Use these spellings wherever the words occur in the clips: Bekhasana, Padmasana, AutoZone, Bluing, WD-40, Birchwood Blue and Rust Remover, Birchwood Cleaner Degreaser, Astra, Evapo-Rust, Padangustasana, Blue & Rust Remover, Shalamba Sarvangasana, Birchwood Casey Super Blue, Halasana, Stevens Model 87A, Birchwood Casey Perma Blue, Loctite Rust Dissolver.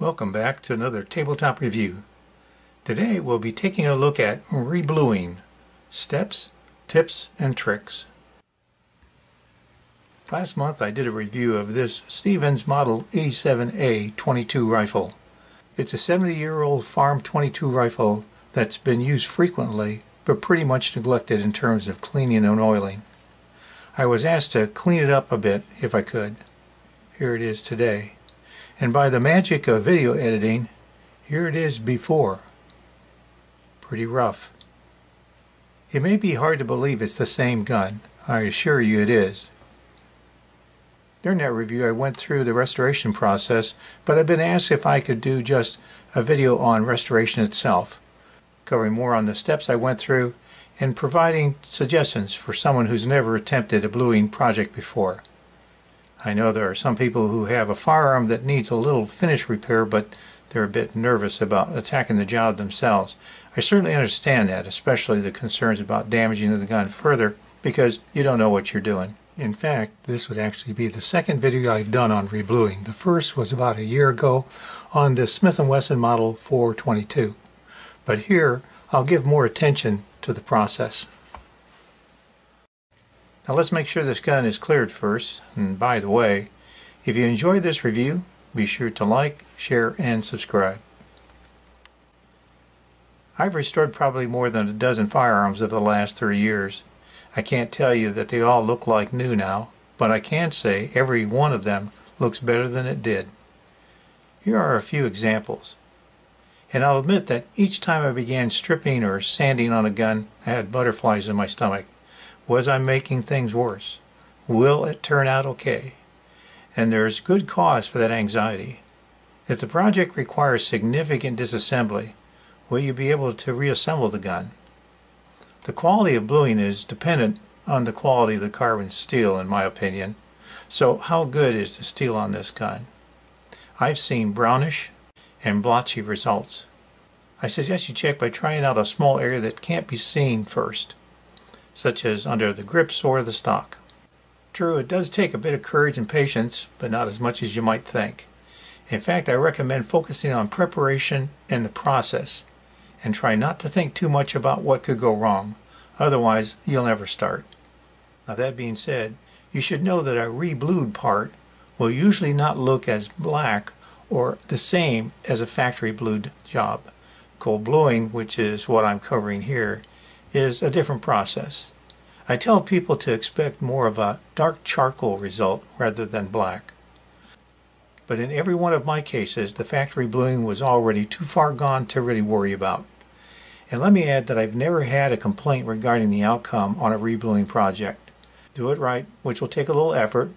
Welcome back to another tabletop review. Today we'll be taking a look at rebluing, steps, tips, and tricks. Last month I did a review of this Stevens Model 87A 22 rifle. It's a 70-year-old farm 22 rifle that's been used frequently but pretty much neglected in terms of cleaning and oiling. I was asked to clean it up a bit if I could. Here it is today. And by the magic of video editing, here it is before. Pretty rough. It may be hard to believe it's the same gun. I assure you it is. During that review I went through the restoration process, but I've been asked if I could do just a video on restoration itself, covering more on the steps I went through and providing suggestions for someone who's never attempted a bluing project before. I know there are some people who have a firearm that needs a little finish repair, but they're a bit nervous about attacking the job themselves. I certainly understand that, especially the concerns about damaging the gun further, because you don't know what you're doing. In fact, this would actually be the second video I've done on rebluing. The first was about a year ago on the Smith & Wesson Model 422. But here, I'll give more attention to the process. Now let's make sure this gun is cleared first. And by the way, if you enjoyed this review, be sure to like, share, and subscribe. I've restored probably more than a dozen firearms over the last 3 years. I can't tell you that they all look like new now, but I can say every one of them looks better than it did. Here are a few examples. And I'll admit that each time I began stripping or sanding on a gun, I had butterflies in my stomach. Was I making things worse? Will it turn out okay? And there's good cause for that anxiety. If the project requires significant disassembly, will you be able to reassemble the gun? The quality of bluing is dependent on the quality of the carbon steel, in my opinion. So how good is the steel on this gun? I've seen brownish and blotchy results. I suggest you check by trying out a small area that can't be seen first, such as under the grips or the stock. True, it does take a bit of courage and patience, but not as much as you might think. In fact, I recommend focusing on preparation and the process, and try not to think too much about what could go wrong. Otherwise, you'll never start. Now that being said, you should know that a reblued part will usually not look as black or the same as a factory blued job. Cold bluing, which is what I'm covering here, is a different process. I tell people to expect more of a dark charcoal result rather than black. But in every one of my cases, the factory bluing was already too far gone to really worry about. And let me add that I've never had a complaint regarding the outcome on a rebluing project. Do it right, which will take a little effort,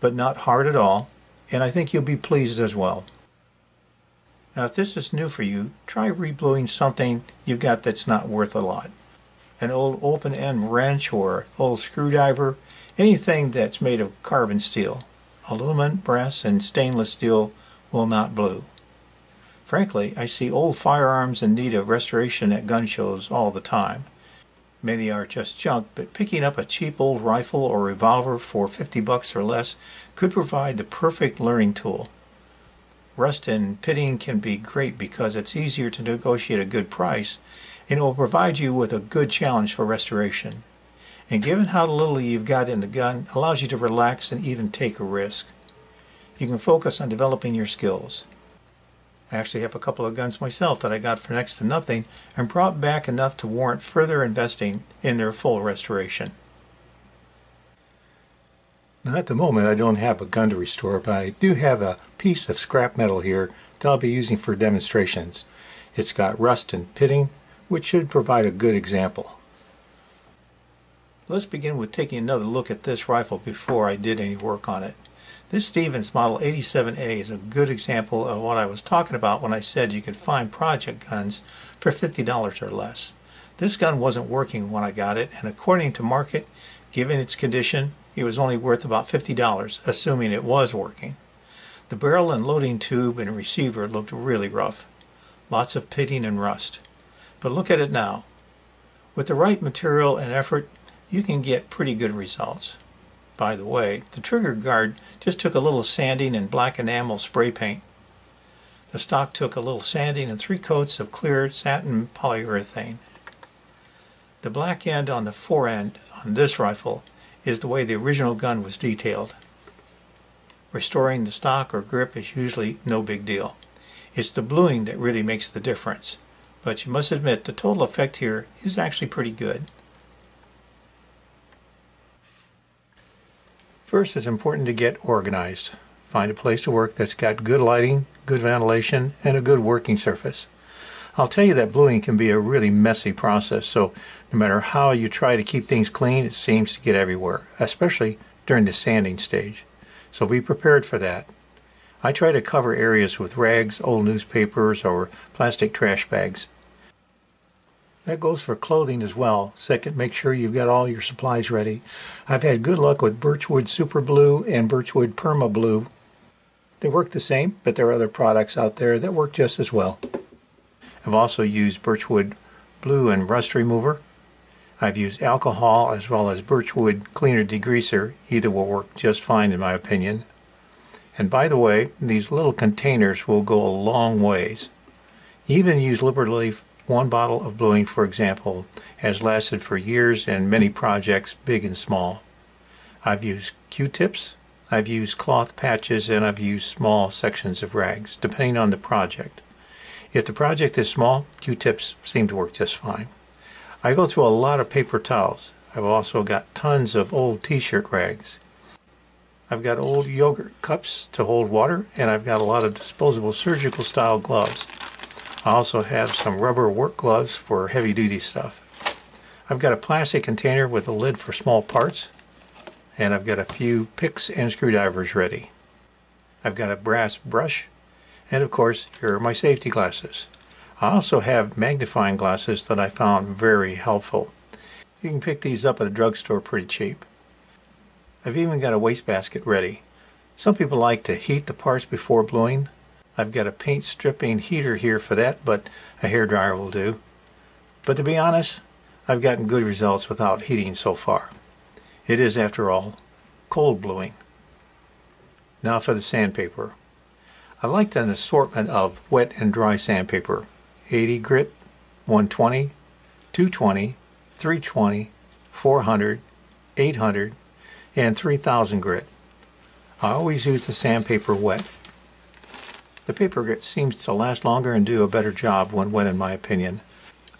but not hard at all, and I think you'll be pleased as well. Now if this is new for you, try rebluing something you've got that's not worth a lot. An old open-end wrench or old screwdriver, anything that's made of carbon steel. Aluminum, brass, and stainless steel will not blue. Frankly, I see old firearms in need of restoration at gun shows all the time. Many are just junk, but picking up a cheap old rifle or revolver for $50 or less could provide the perfect learning tool. Rust and pitting can be great because it's easier to negotiate a good price, and it will provide you with a good challenge for restoration. And given how little you've got in the gun, it allows you to relax and even take a risk. You can focus on developing your skills. I actually have a couple of guns myself that I got for next to nothing and brought back enough to warrant further investing in their full restoration. Now at the moment I don't have a gun to restore, but I do have a piece of scrap metal here that I'll be using for demonstrations. It's got rust and pitting, which should provide a good example. Let's begin with taking another look at this rifle before I did any work on it. This Stevens Model 87A is a good example of what I was talking about when I said you could find project guns for $50 or less. This gun wasn't working when I got it, and according to market, given its condition, it was only worth about $50, assuming it was working. The barrel and loading tube and receiver looked really rough. Lots of pitting and rust. But look at it now. With the right material and effort, you can get pretty good results. By the way, the trigger guard just took a little sanding and black enamel spray paint. The The stock took a little sanding and 3 coats of clear satin polyurethane. The black end on the forend on this rifle is the way the original gun was detailed. Restoring the stock or grip is usually no big deal. It's the bluing that really makes the difference, but you must admit the total effect here is actually pretty good. First, it's important to get organized. Find a place to work that's got good lighting, good ventilation, and a good working surface. I'll tell you that bluing can be a really messy process, so no matter how you try to keep things clean, it seems to get everywhere, especially during the sanding stage. So be prepared for that. I try to cover areas with rags, old newspapers, or plastic trash bags. That goes for clothing as well. Second, make sure you've got all your supplies ready. I've had good luck with Birchwood Super Blue and Birchwood Perma Blue. They work the same, but there are other products out there that work just as well. I've also used Birchwood Blue and Rust Remover. I've used alcohol as well as Birchwood Cleaner Degreaser. Either will work just fine in my opinion. And by the way, these little containers will go a long ways. Even use liberally. One bottle of bluing, for example, has lasted for years in many projects, big and small. I've used Q-tips, I've used cloth patches, and I've used small sections of rags, depending on the project. If the project is small, Q-tips seem to work just fine. I go through a lot of paper towels. I've also got tons of old t-shirt rags. I've got old yogurt cups to hold water, and I've got a lot of disposable surgical style gloves. I also have some rubber work gloves for heavy duty stuff. I've got a plastic container with a lid for small parts, and I've got a few picks and screwdrivers ready. I've got a brass brush, and of course here are my safety glasses. I also have magnifying glasses that I found very helpful. You can pick these up at a drugstore pretty cheap. I've even got a wastebasket ready. Some people like to heat the parts before bluing. I've got a paint stripping heater here for that, but a hairdryer will do. But to be honest, I've gotten good results without heating so far. It is, after all, cold bluing. Now for the sandpaper. I liked an assortment of wet and dry sandpaper. 80 grit, 120, 220, 320, 400, 800, and 3000 grit. I always use the sandpaper wet. The paper grit seems to last longer and do a better job when wet, in my opinion.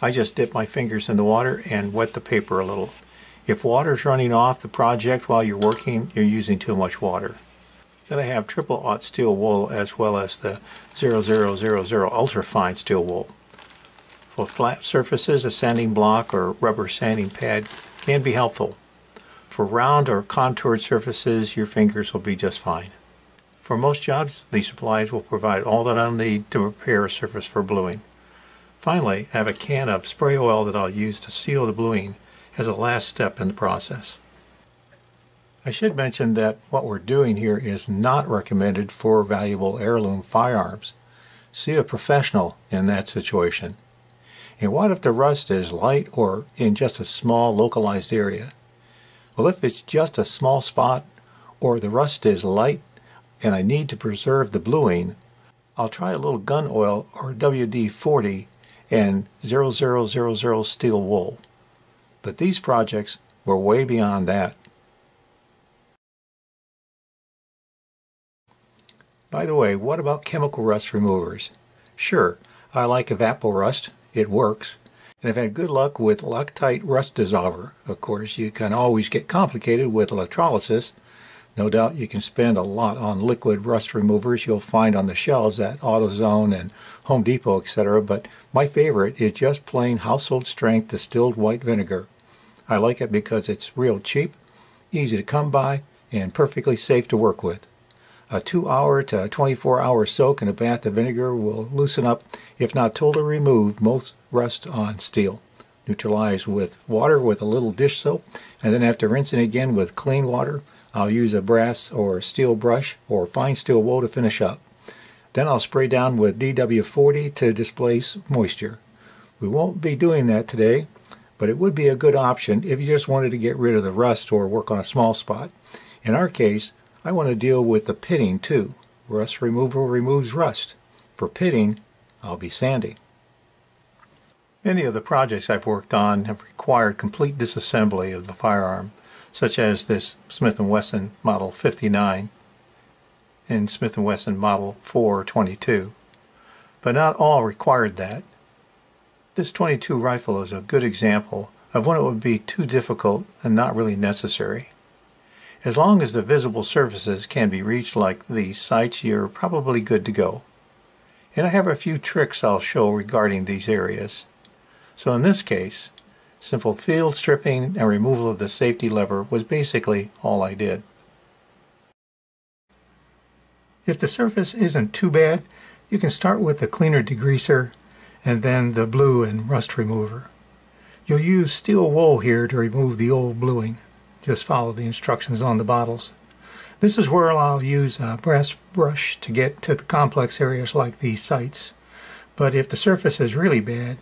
I just dip my fingers in the water and wet the paper a little. If water's running off the project while you're working, you're using too much water. Then I have 000 steel wool as well as the 0000 ultrafine steel wool. For flat surfaces, a sanding block or rubber sanding pad can be helpful. For round or contoured surfaces, your fingers will be just fine. For most jobs, these supplies will provide all that I'll need to prepare a surface for bluing. Finally, I have a can of spray oil that I'll use to seal the bluing as a last step in the process. I should mention that what we're doing here is not recommended for valuable heirloom firearms. See a professional in that situation. And what if the rust is light or in just a small localized area? Well, if it's just a small spot or the rust is light, and I need to preserve the bluing, I'll try a little gun oil or WD-40 and 0000 steel wool. But these projects were way beyond that. By the way, what about chemical rust removers? Sure, I like Evapo-Rust, it works, and I've had good luck with Loctite Rust Dissolver. Of course, you can always get complicated with electrolysis. No doubt you can spend a lot on liquid rust removers you'll find on the shelves at AutoZone and Home Depot, etc. But my favorite is just plain household strength distilled white vinegar. I like it because it's real cheap, easy to come by, and perfectly safe to work with. A 2-hour to 24-hour soak in a bath of vinegar will loosen up, if not totally remove, most rust on steel. Neutralize with water with a little dish soap, and then after rinsing again with clean water, I'll use a brass or steel brush or fine steel wool to finish up. Then I'll spray down with DW-40 to displace moisture. We won't be doing that today, but it would be a good option if you just wanted to get rid of the rust or work on a small spot. In our case, I want to deal with the pitting too. Rust removal removes rust. For pitting, I'll be sanding. Many of the projects I've worked on have required complete disassembly of the firearm, such as this Smith & Wesson Model 59 and Smith & Wesson Model 422, but not all required that. This .22 rifle is a good example of when it would be too difficult and not really necessary. As long as the visible surfaces can be reached like these sights, you're probably good to go. And I have a few tricks I'll show regarding these areas. So in this case, simple field stripping and removal of the safety lever was basically all I did. If the surface isn't too bad, you can start with the Cleaner Degreaser and then the Blue and Rust Remover. You'll use steel wool here to remove the old bluing. Just follow the instructions on the bottles. This is where I'll use a brass brush to get to the complex areas like these sites. But if the surface is really bad,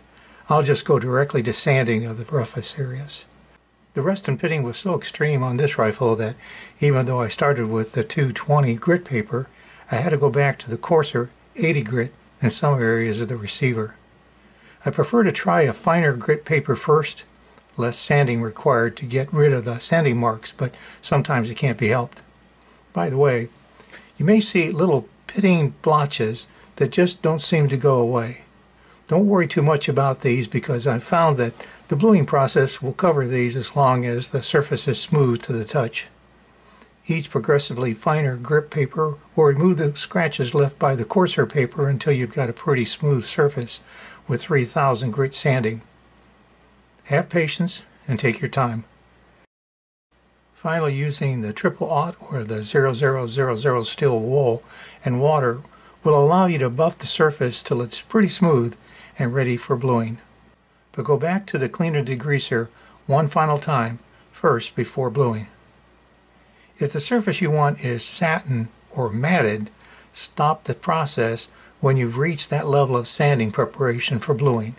I'll just go directly to sanding of the roughest areas. The rust and pitting was so extreme on this rifle that even though I started with the 220 grit paper, I had to go back to the coarser 80 grit in some areas of the receiver. I prefer to try a finer grit paper first, less sanding required to get rid of the sanding marks, but sometimes it can't be helped. By the way, you may see little pitting blotches that just don't seem to go away. Don't worry too much about these because I've found that the bluing process will cover these as long as the surface is smooth to the touch. Each progressively finer grip paper will remove the scratches left by the coarser paper until you've got a pretty smooth surface with 3000 grit sanding. Have patience and take your time. Finally, using the triple-aught or the 0000 steel wool and water will allow you to buff the surface till it's pretty smooth and ready for bluing. But go back to the Cleaner Degreaser one final time first before bluing. If the surface you want is satin or matted, stop the process when you've reached that level of sanding preparation for bluing.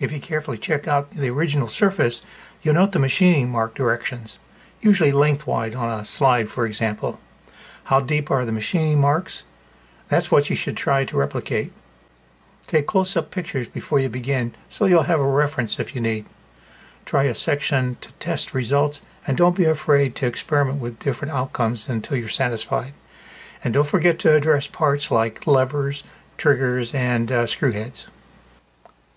If you carefully check out the original surface, you'll note the machining mark directions, usually lengthwise on a slide, for example. How deep are the machining marks? That's what you should try to replicate. Take close-up pictures before you begin so you'll have a reference if you need. Try a section to test results, and don't be afraid to experiment with different outcomes until you're satisfied. And don't forget to address parts like levers, triggers, and screw heads.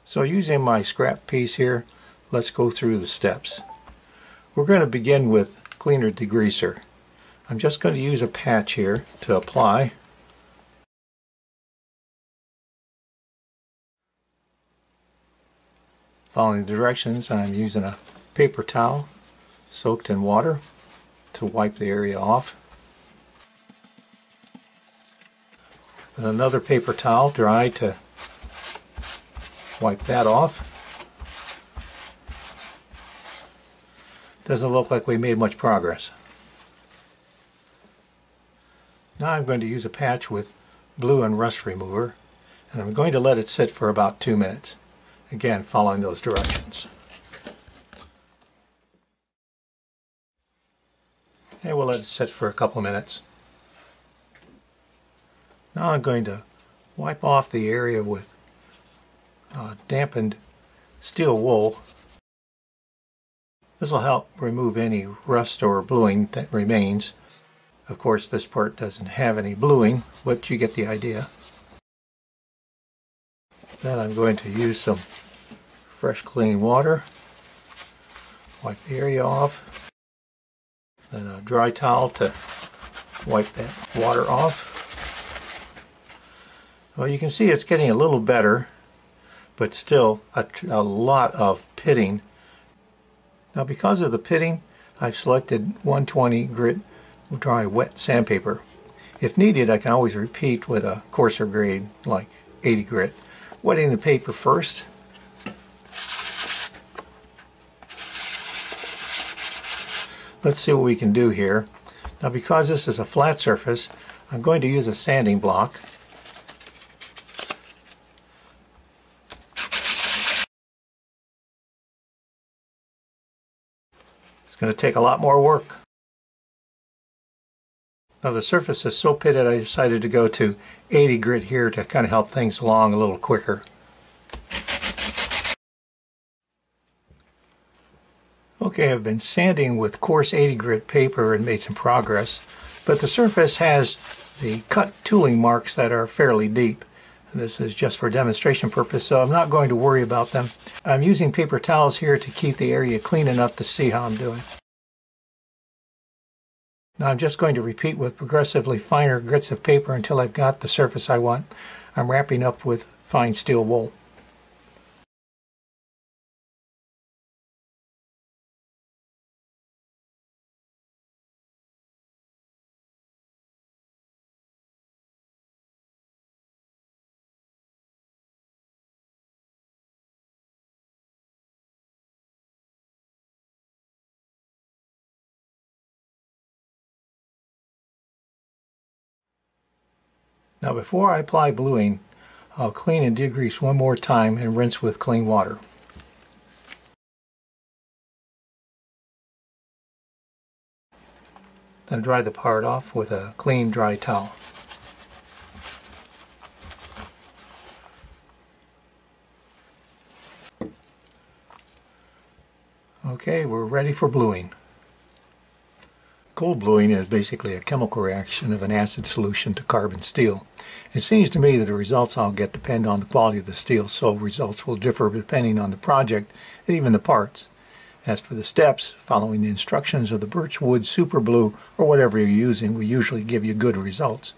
So using my scrap piece here, let's go through the steps. We're going to begin with Cleaner Degreaser. I'm just going to use a patch here to apply. Following the directions, I'm using a paper towel soaked in water to wipe the area off. With another paper towel dry to wipe that off. Doesn't look like we made much progress. Now I'm going to use a patch with Blue and Rust Remover, and I'm going to let it sit for about 2 minutes, again following those directions. And we'll let it sit for a couple of minutes. Now I'm going to wipe off the area with dampened steel wool. This will help remove any rust or bluing that remains. Of course, this part doesn't have any bluing, but you get the idea. Then I'm going to use some fresh clean water, wipe the area off. Then a dry towel to wipe that water off. Well, you can see it's getting a little better, but still a lot of pitting. Now, because of the pitting, I've selected 120 grit dry wet sandpaper. If needed, I can always repeat with a coarser grade like 80 grit. Wetting the paper first. Let's see what we can do here. Now, because this is a flat surface, I'm going to use a sanding block. It's going to take a lot more work. Now the surface is so pitted I decided to go to 80 grit here to kind of help things along a little quicker. Okay, I've been sanding with coarse 80 grit paper and made some progress, but the surface has the cut tooling marks that are fairly deep. This is just for demonstration purpose, so I'm not going to worry about them. I'm using paper towels here to keep the area clean enough to see how I'm doing. Now I'm just going to repeat with progressively finer grits of paper until I've got the surface I want. I'm wrapping up with fine steel wool. Now before I apply bluing, I'll clean and degrease one more time and rinse with clean water. Then dry the part off with a clean, dry towel. Okay, we're ready for bluing. Cold bluing is basically a chemical reaction of an acid solution to carbon steel. It seems to me that the results I'll get depend on the quality of the steel, so results will differ depending on the project and even the parts. As for the steps, following the instructions of the Birchwood Super Blue or whatever you're using will usually give you good results.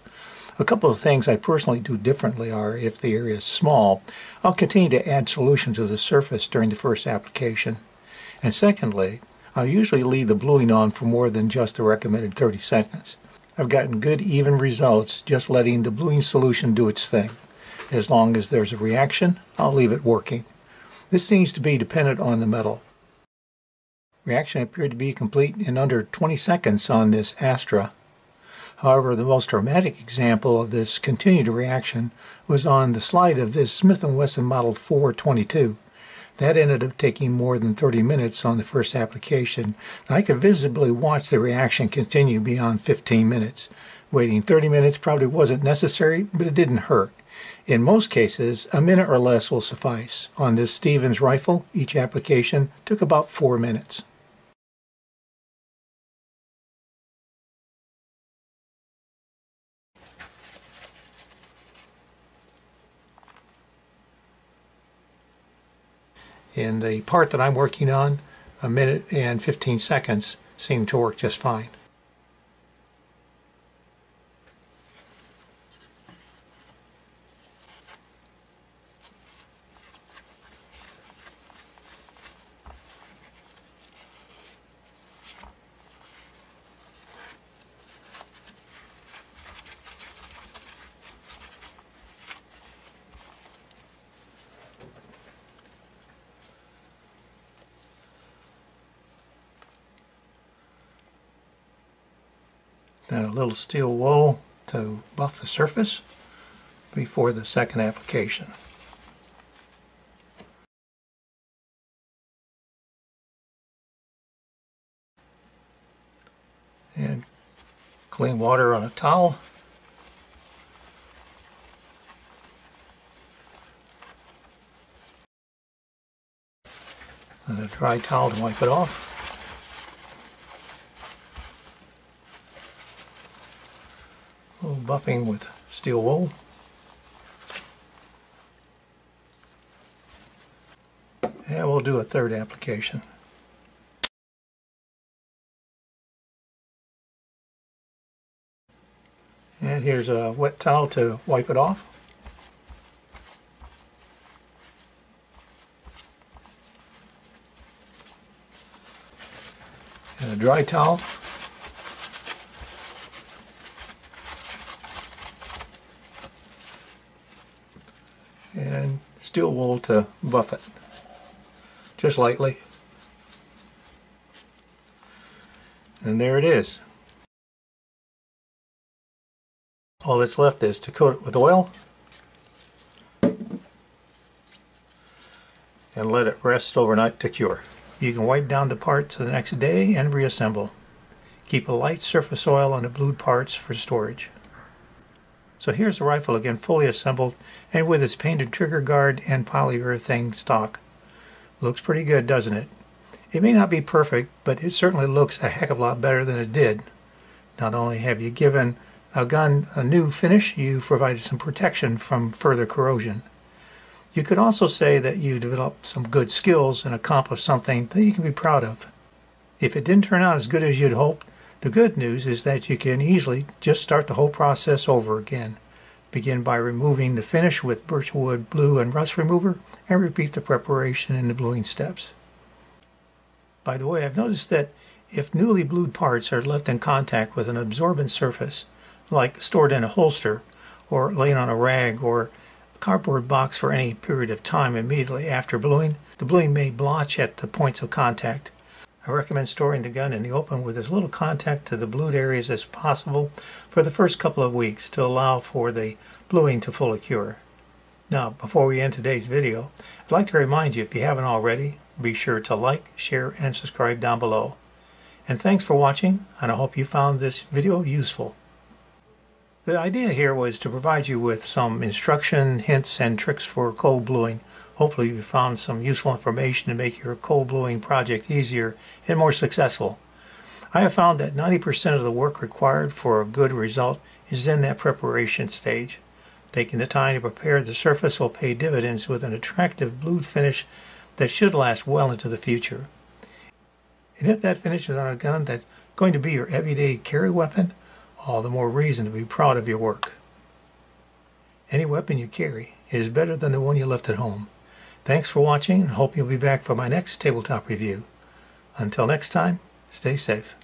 A couple of things I personally do differently are, if the area is small, I'll continue to add solution to the surface during the first application. And secondly, I'll usually leave the bluing on for more than just the recommended 30 seconds. I've gotten good even results just letting the bluing solution do its thing. As long as there's a reaction, I'll leave it working. This seems to be dependent on the metal. Reaction appeared to be complete in under 20 seconds on this Astra. However, the most dramatic example of this continued reaction was on the slide of this Smith & Wesson Model 422. That ended up taking more than 30 minutes on the first application. I could visibly watch the reaction continue beyond 15 minutes. Waiting 30 minutes probably wasn't necessary, but it didn't hurt. In most cases, a minute or less will suffice. On this Stevens rifle, each application took about 4 minutes. In the part that I'm working on, a minute and 15 seconds seem to work just fine. Then a little steel wool to buff the surface before the second application. And clean water on a towel. And a dry towel to wipe it off. Buffing with steel wool. And we'll do a third application. And here's a wet towel to wipe it off. And a dry towel. And steel wool to buff it, just lightly. And there it is. All that's left is to coat it with oil and let it rest overnight to cure. You can wipe down the part to the next day and reassemble. Keep a light surface oil on the blued parts for storage. So here's the rifle again, fully assembled and with its painted trigger guard and polyurethane stock. Looks pretty good, doesn't it? It may not be perfect, but it certainly looks a heck of a lot better than it did. Not only have you given a gun a new finish, you've provided some protection from further corrosion. You could also say that you developed some good skills and accomplished something that you can be proud of. If it didn't turn out as good as you'd hoped, the good news is that you can easily just start the whole process over again. Begin by removing the finish with Birchwood Blue and Rust Remover and repeat the preparation in the bluing steps. By the way, I've noticed that if newly blued parts are left in contact with an absorbent surface, like stored in a holster or laying on a rag or a cardboard box for any period of time immediately after bluing, the bluing may blotch at the points of contact. I recommend storing the gun in the open with as little contact to the blued areas as possible for the first couple of weeks to allow for the bluing to fully cure. Now, before we end today's video, I'd like to remind you, if you haven't already, be sure to like, share, and subscribe down below. And thanks for watching, and I hope you found this video useful. The idea here was to provide you with some instruction, hints, and tricks for cold bluing. Hopefully you found some useful information to make your cold bluing project easier and more successful. I have found that 90% of the work required for a good result is in that preparation stage. Taking the time to prepare the surface will pay dividends with an attractive blued finish that should last well into the future. And if that finish is on a gun that's going to be your everyday carry weapon, all the more reason to be proud of your work. Any weapon you carry is better than the one you left at home. Thanks for watching, and hope you'll be back for my next tabletop review. Until next time, stay safe.